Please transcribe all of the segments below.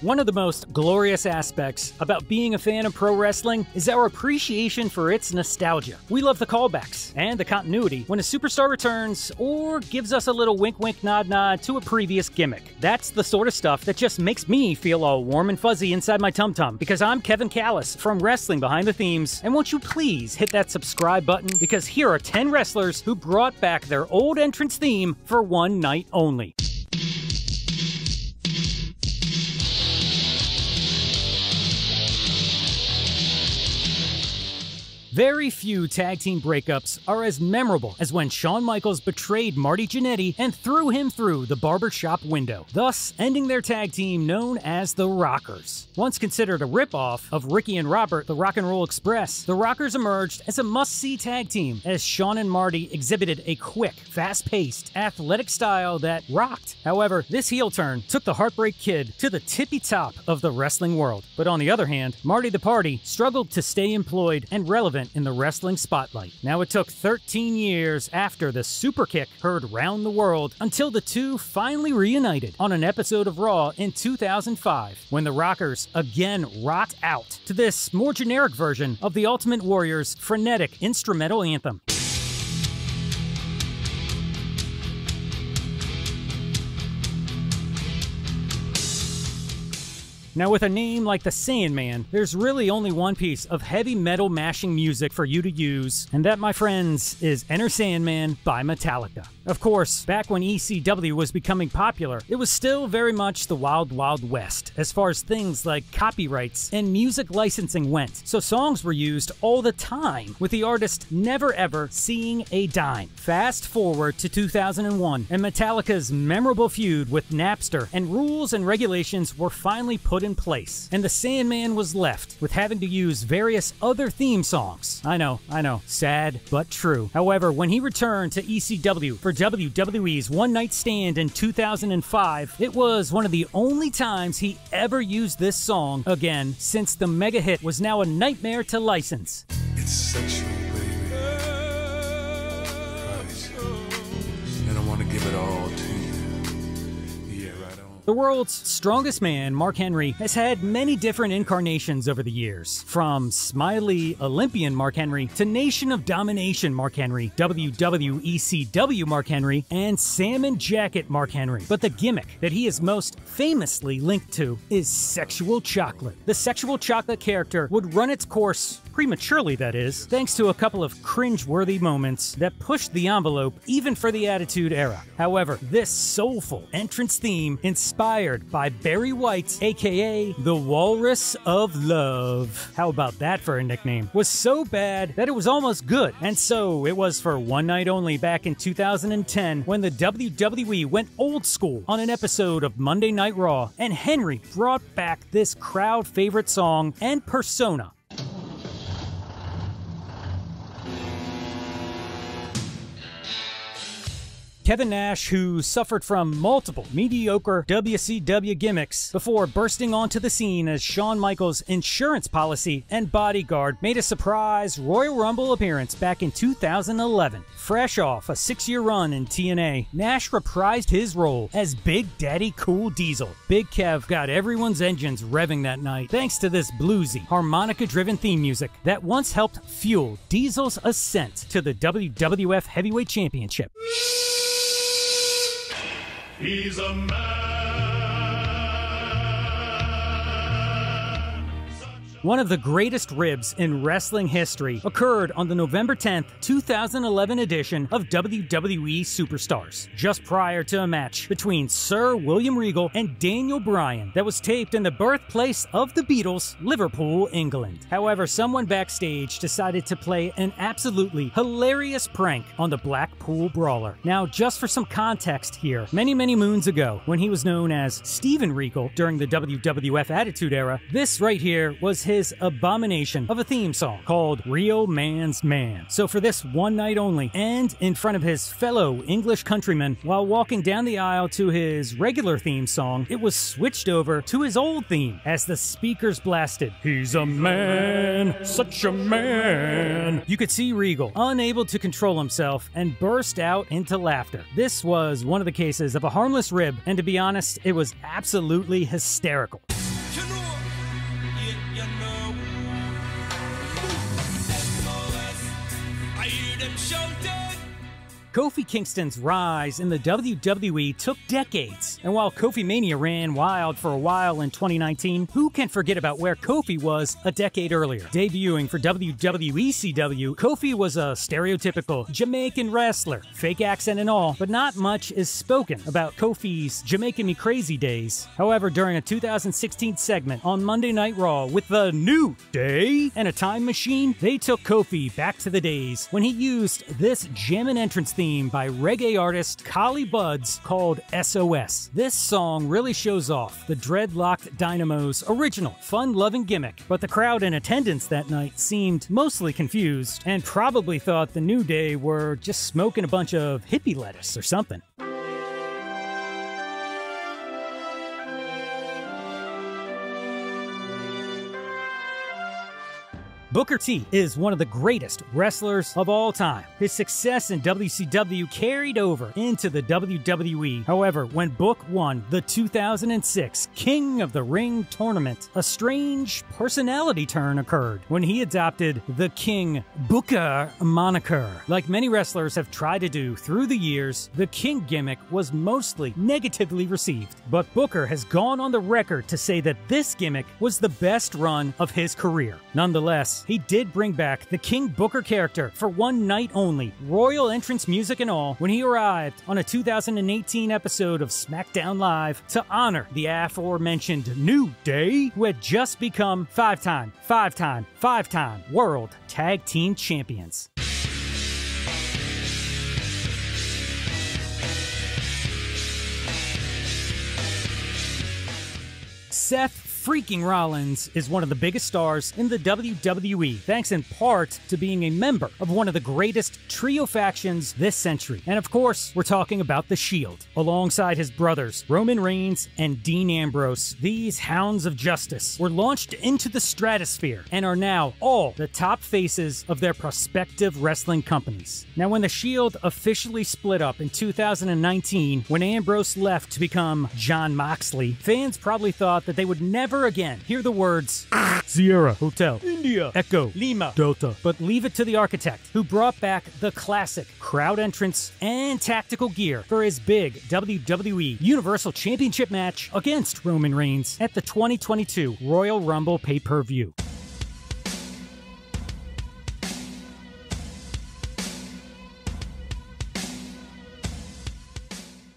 One of the most glorious aspects about being a fan of pro wrestling is our appreciation for its nostalgia. We love the callbacks and the continuity when a superstar returns or gives us a little wink wink nod nod to a previous gimmick. That's the sort of stuff that just makes me feel all warm and fuzzy inside my tum-tum, because I'm Kevin Callis from Wrestling Behind the Themes, and won't you please hit that subscribe button, because here are 10 wrestlers who brought back their old entrance theme for one night only. Very few tag team breakups are as memorable as when Shawn Michaels betrayed Marty Jannetty and threw him through the barbershop window, thus ending their tag team known as the Rockers. Once considered a ripoff of Ricky and Robert, the Rock and Roll Express, the Rockers emerged as a must-see tag team as Shawn and Marty exhibited a quick, fast-paced, athletic style that rocked. However, this heel turn took the Heartbreak Kid to the tippy top of the wrestling world. But on the other hand, Marty the Party struggled to stay employed and relevant in the wrestling spotlight. Now, it took 13 years after the super kick heard round the world until the two finally reunited on an episode of Raw in 2005, when the Rockers again rocked out to this more generic version of the Ultimate Warriors' frenetic instrumental anthem. Now, with a name like the Sandman, there's really only one piece of heavy metal mashing music for you to use, and that, my friends, is Enter Sandman by Metallica. Of course, back when ECW was becoming popular, it was still very much the Wild Wild West as far as things like copyrights and music licensing went, so songs were used all the time, with the artist never ever seeing a dime. Fast forward to 2001, and Metallica's memorable feud with Napster, and rules and regulations were finally put in place, and the Sandman was left with having to use various other theme songs. I know, sad but true. However, when he returned to ECW for WWE's One Night Stand in 2005, it was one of the only times he ever used this song again, since the mega hit was now a nightmare to license. It's sexual, baby. Right. And I want to give it all to you. The world's strongest man, Mark Henry, has had many different incarnations over the years, from smiley Olympian Mark Henry to Nation of Domination Mark Henry, WWECW Mark Henry, and Salmon Jacket Mark Henry. But the gimmick that he is most famously linked to is sexual chocolate. The sexual chocolate character would run its course, prematurely that is, thanks to a couple of cringe-worthy moments that pushed the envelope even for the Attitude Era. However, this soulful entrance theme, inspired by Barry White, aka the Walrus of Love, how about that for a nickname, was so bad that it was almost good. And so it was for one night only back in 2010, when the WWE went old school on an episode of Monday Night Raw, and Henry brought back this crowd favorite song and persona. Kevin Nash, who suffered from multiple mediocre WCW gimmicks before bursting onto the scene as Shawn Michaels' insurance policy and bodyguard, made a surprise Royal Rumble appearance back in 2011. Fresh off a 6-year run in TNA, Nash reprised his role as Big Daddy Cool Diesel. Big Kev got everyone's engines revving that night thanks to this bluesy, harmonica-driven theme music that once helped fuel Diesel's ascent to the WWF Heavyweight Championship. He's a man. One of the greatest ribs in wrestling history occurred on the November 10th, 2011 edition of WWE Superstars, just prior to a match between Sir William Regal and Daniel Bryan that was taped in the birthplace of the Beatles, Liverpool, England. However, someone backstage decided to play an absolutely hilarious prank on the Blackpool Brawler. Now, just for some context here, many, many moons ago, when he was known as Steven Regal during the WWF Attitude Era, this right here was his abomination of a theme song called Real Man's Man. So for this one night only, and in front of his fellow English countrymen while walking down the aisle to his regular theme song, it was switched over to his old theme as the speakers blasted, "He's a man, such a man." You could see Regal unable to control himself and burst out into laughter. This was one of the cases of a harmless rib, and to be honest, it was absolutely hysterical. Kofi Kingston's rise in the WWE took decades, and while Kofi Mania ran wild for a while in 2019, who can forget about where Kofi was a decade earlier? Debuting for WWECW, Kofi was a stereotypical Jamaican wrestler, fake accent and all, but not much is spoken about Kofi's Jamaican Me Crazy days. However, during a 2016 segment on Monday Night Raw with the New Day and a time machine, they took Kofi back to the days when he used this jammin' entrance theme by reggae artist Kali Buds called SOS. This song really shows off the dreadlocked Dynamo's original fun-loving gimmick, but the crowd in attendance that night seemed mostly confused and probably thought the New Day were just smoking a bunch of hippie lettuce or something. Booker T is one of the greatest wrestlers of all time. His success in WCW carried over into the WWE. However, when Book won the 2006 King of the Ring tournament, a strange personality turn occurred when he adopted the King Booker moniker. Like many wrestlers have tried to do through the years, the King gimmick was mostly negatively received. But Booker has gone on the record to say that this gimmick was the best run of his career. Nonetheless, he did bring back the King Booker character for one night only, royal entrance music and all, when he arrived on a 2018 episode of SmackDown Live to honor the aforementioned New Day, who had just become five-time World Tag Team Champions. Seth Freaking Rollins is one of the biggest stars in the WWE, thanks in part to being a member of one of the greatest trio factions this century. And of course, we're talking about The Shield. Alongside his brothers, Roman Reigns and Dean Ambrose, these Hounds of Justice were launched into the stratosphere and are now all the top faces of their prospective wrestling companies. Now, when The Shield officially split up in 2019, when Ambrose left to become Jon Moxley, fans probably thought that they would never again hear the words Sierra, Hotel, India, Echo, Lima, Delta, but leave it to the architect, who brought back the classic crowd entrance and tactical gear for his big WWE Universal Championship match against Roman Reigns at the 2022 Royal Rumble pay-per-view.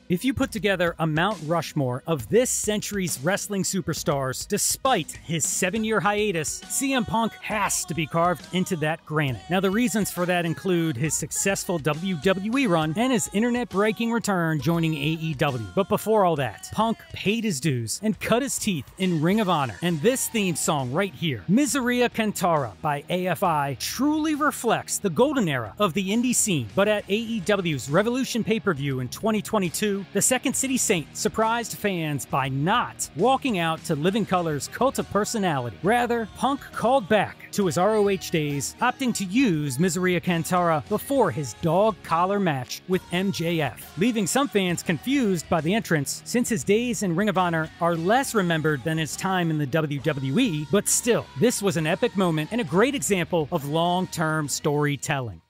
If you put together a Mount Rushmore of this century's wrestling superstars, despite his 7-year hiatus, CM Punk has to be carved into that granite. Now, the reasons for that include his successful WWE run and his internet-breaking return joining AEW. But before all that, Punk paid his dues and cut his teeth in Ring of Honor. And this theme song right here, Miseria Cantara by AFI, truly reflects the golden era of the indie scene. But at AEW's Revolution pay-per-view in 2022, the Second City Saint surprised fans by not walking out to Living Color's Cult of Personality. Rather, Punk called back to his ROH days, opting to use Miseria Cantara before his dog collar match with MJF, leaving some fans confused by the entrance, since his days in Ring of Honor are less remembered than his time in the WWE. But still, this was an epic moment and a great example of long-term storytelling.